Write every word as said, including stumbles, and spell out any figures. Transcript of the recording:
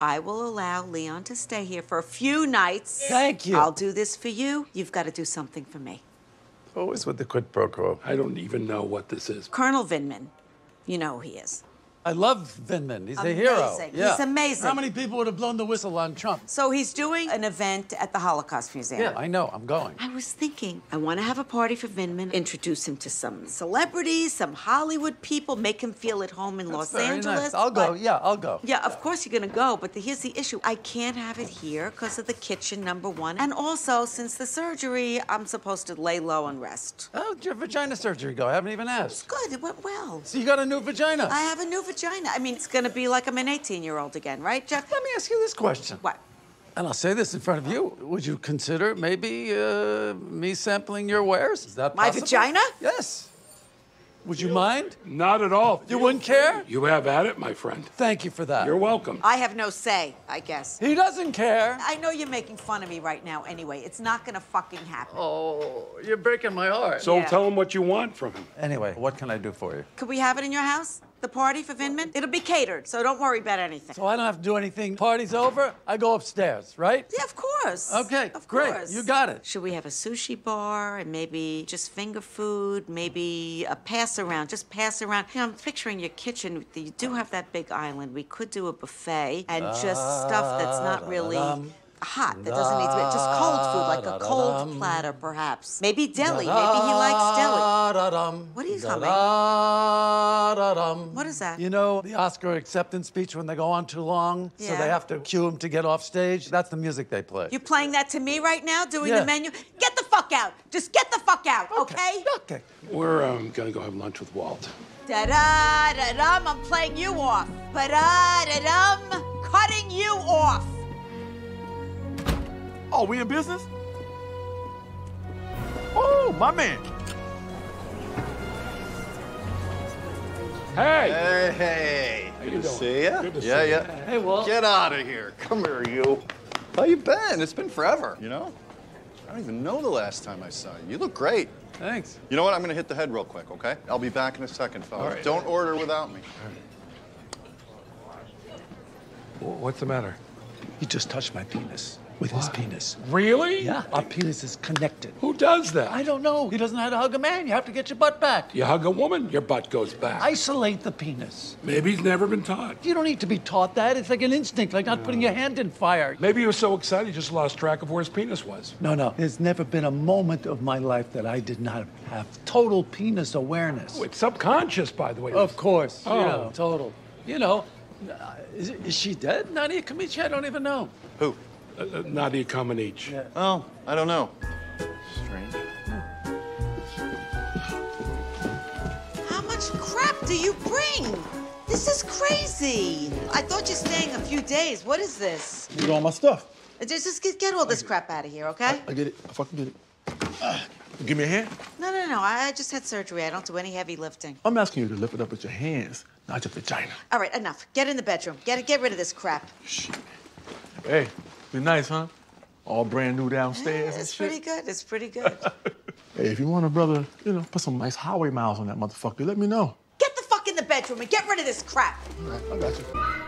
I will allow Leon to stay here for a few nights. Thank you. I'll do this for you. You've got to do something for me. Always with the quid pro quo. I don't even know what this is. Colonel Vindman. You know who he is. I love Vindman. He's amazing. A hero. Yeah. He's amazing. How many people would have blown the whistle on Trump? So he's doing an event at the Holocaust Museum. Yeah, I know. I'm going. I was thinking, I want to have a party for Vindman, introduce him to some celebrities, some Hollywood people, make him feel at home in That's Los very Angeles. Nice. I'll go. But, yeah, I'll go. Yeah, of course you're going to go. But the, here's the issue. I can't have it here because of the kitchen, number one. And also, since the surgery, I'm supposed to lay low and rest. Oh, did your vagina surgery go? I haven't even asked. It was good. It went well. So you got a new vagina? I have a new vagina. Vagina. I mean, it's going to be like I'm an eighteen-year-old again, right, Jeff? Let me ask you this question. What? And I'll say this in front of you. Would you consider maybe uh, me sampling your wares? Is that possible? My vagina? Yes. Would you, you mind? Not at all. You, you wouldn't care? You have at it, my friend. Thank you for that. You're welcome. I have no say, I guess. He doesn't care. I know you're making fun of me right now anyway. It's not going to fucking happen. Oh, you're breaking my heart. So yeah. Tell him what you want from him. Anyway, what can I do for you? Could we have it in your house? The party for Vindman? It'll be catered, so don't worry about anything. So I don't have to do anything. Party's over, I go upstairs, right? Yeah, of course. Okay, of great. Course. You got it. Should we have a sushi bar and maybe just finger food, maybe a pass around, just pass around? You know, I'm picturing your kitchen. You do have that big island. We could do a buffet and just stuff that's not really hot, that doesn't need to be, just cold food, like a cold platter, perhaps. Maybe deli, maybe he likes deli. What are you humming? What is that? You know, the Oscar acceptance speech when they go on too long, yeah. So they have to cue him to get off stage. That's the music they play. You're playing that to me right now, doing yeah. the menu? Get the fuck out! Just get the fuck out, okay? Okay. okay. We're um, gonna go have lunch with Walt. Da-da, da-dum, I'm playing you off. Ba-da, da-dum, cutting you off. Oh, we in business? Oh, my man. Hey. Hey, hey. How you Good doing? to see ya. Good to yeah, see yeah. You. Hey, Walt. Get out of here. Come here, you. How you been? It's been forever, you know? I don't even know the last time I saw you. You look great. Thanks. You know what? I'm going to hit the head real quick, okay? I'll be back in a second, fellas. Right. Don't order without me. What's the matter? He just touched my penis. With what? His penis. Really? Yeah, our penis is connected. Who does that? I don't know. He doesn't know how to hug a man. You have to get your butt back. You hug a woman, your butt goes back. Isolate the penis. Maybe he's never been taught. You don't need to be taught that. It's like an instinct, like not no. putting your hand in fire. Maybe he was so excited he just lost track of where his penis was. No, no. There's never been a moment of my life that I did not have total penis awareness. Oh, it's subconscious, by the way. Of course. Oh. You know, total. You know, is, is she dead? Nadia Comaneci? I don't even know. Who? Uh, uh, Nadia Comaneci. Yeah. Oh, I don't know. Strange. How much crap do you bring? This is crazy. I thought you're staying a few days. What is this? Get all my stuff. Uh, just, just get, get all this crap out of here, okay? I, I get it. I fucking get it. Uh, give me a hand. No, no, no. I, I just had surgery. I don't do any heavy lifting. I'm asking you to lift it up with your hands, not your vagina. All right, enough. Get in the bedroom. Get get rid of this crap. Shit. Hey, be nice, huh? All brand new downstairs. Yeah, it's and shit. pretty good. It's pretty good. Hey, if you want a brother, you know, put some nice highway miles on that motherfucker. Let me know. Get the fuck in the bedroom and get rid of this crap. All right, I got you.